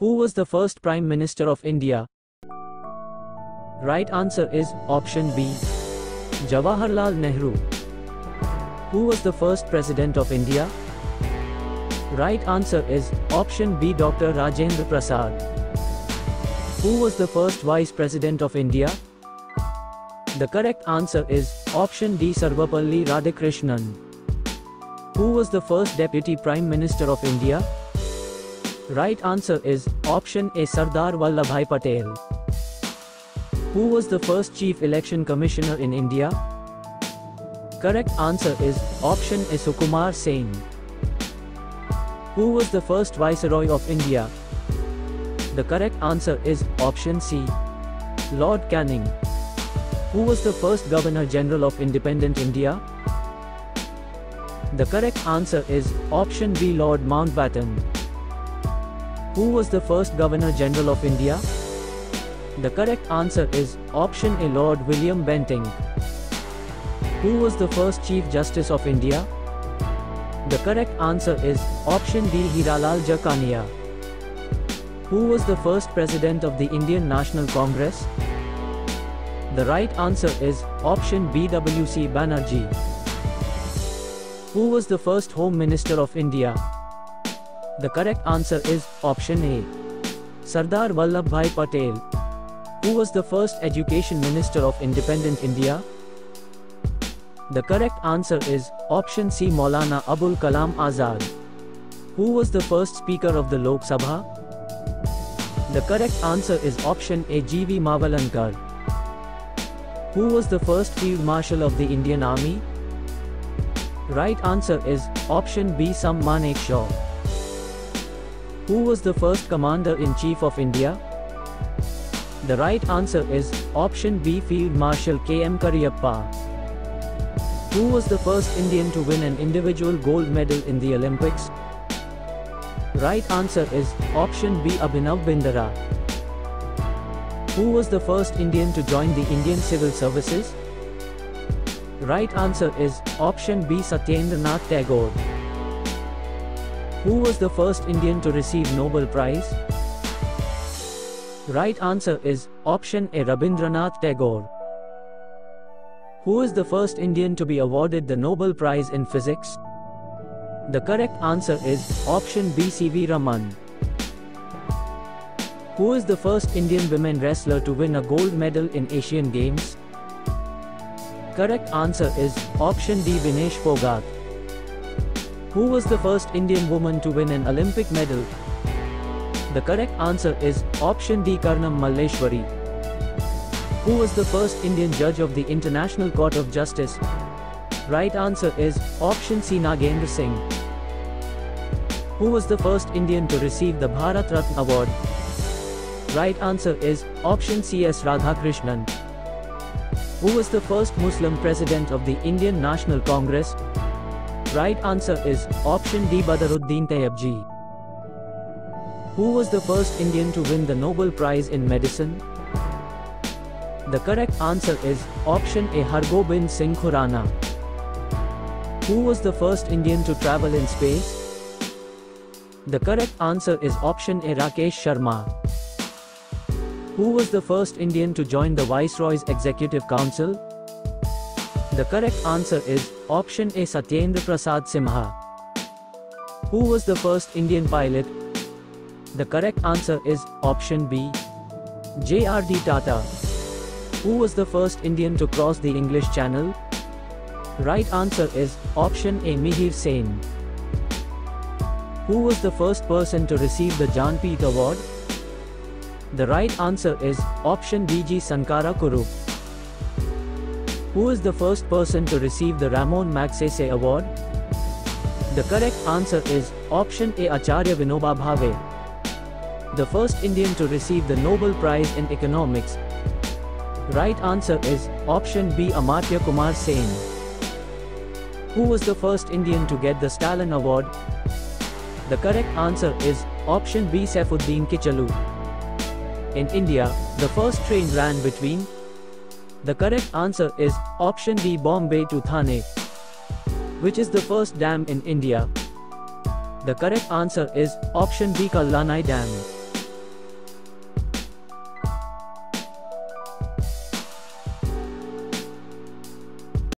Who was the first Prime Minister of India? Right answer is option B, Jawaharlal Nehru. Who was the first President of India? Right answer is option B, Dr. Rajendra Prasad. Who was the first Vice President of India? The correct answer is option D, Sarvepalli Radhakrishnan. Who was the first Deputy Prime Minister of India? Right answer is option A, Sardar Vallabhbhai Patel. Who was the first Chief Election Commissioner in India? Correct answer is option A, Sukumar Sen. Who was the first Viceroy of India? The correct answer is option C, Lord Canning. Who was the first Governor General of Independent India? The correct answer is option B, Lord Mountbatten. Who was the first Governor General of India? The correct answer is option A, Lord William Bentinck. Who was the first Chief Justice of India? The correct answer is option D, Hiralal Jekania. Who was the first President of the Indian National Congress? The right answer is option B, W C Banerjee. Who was the first Home Minister of India? The correct answer is option A, Sardar Vallabhbhai Patel. Who was the first Education Minister of Independent India? The correct answer is option C, Maulana Abul Kalam Azad. Who was the first Speaker of the Lok Sabha? The correct answer is option A, G V Mavalankar. Who was the first Field Marshal of the Indian Army? Right answer is option B, Sam Manekshaw. Who was the first Commander-in-Chief of India? The right answer is option B, Field Marshal K M Kariyappa. Who was the first Indian to win an individual gold medal in the Olympics? Right answer is option B, Abhinav Bindra. Who was the first Indian to join the Indian Civil Services? Right answer is option B, Satyendra Nath Tagore. Who was the first Indian to receive Nobel Prize? Right answer is option A, Rabindranath Tagore. Who is the first Indian to be awarded the Nobel Prize in Physics? The correct answer is option B, C V Raman. Who is the first Indian women wrestler to win a gold medal in Asian Games? Correct answer is option D, Vinesh Phogat. Who was the first Indian woman to win an Olympic medal? The correct answer is option D, Karnam Malleshwari. Who was the first Indian judge of the International Court of Justice? Right answer is option C, Nagendra Singh. Who was the first Indian to receive the Bharat Ratna Award? Right answer is option C, S Radhakrishnan. Who was the first Muslim President of the Indian National Congress? Right answer is option D, Badaruddin Tayyabji. Who was the first Indian to win the Nobel Prize in Medicine? The correct answer is option A, Hargobind Singh Khurana. Who was the first Indian to travel in space? The correct answer is option A, Rakesh Sharma. Who was the first Indian to join the Viceroy's Executive Council? The correct answer is option A, Satyendra Prasad Sinha. Who was the first Indian pilot? The correct answer is option B, J R D Tata. Who was the first Indian to cross the English Channel? Right answer is option A, Mihir Sen. Who was the first person to receive the Janpit Award? The right answer is option D, G Sankara Kurup. Who is the first person to receive the Ramon Magsaysay Award? The correct answer is option A, Acharya Vinoba Bhave. The first Indian to receive the Nobel Prize in Economics. Right answer is option B, Amartya Kumar Sen. Who was the first Indian to get the Stalin Award? The correct answer is option B, Saifuddin Kichlu. In India, the first train ran between? The correct answer is option D, Bombay to Thane. Which is the first dam in India? The correct answer is option B, Kallanai Dam.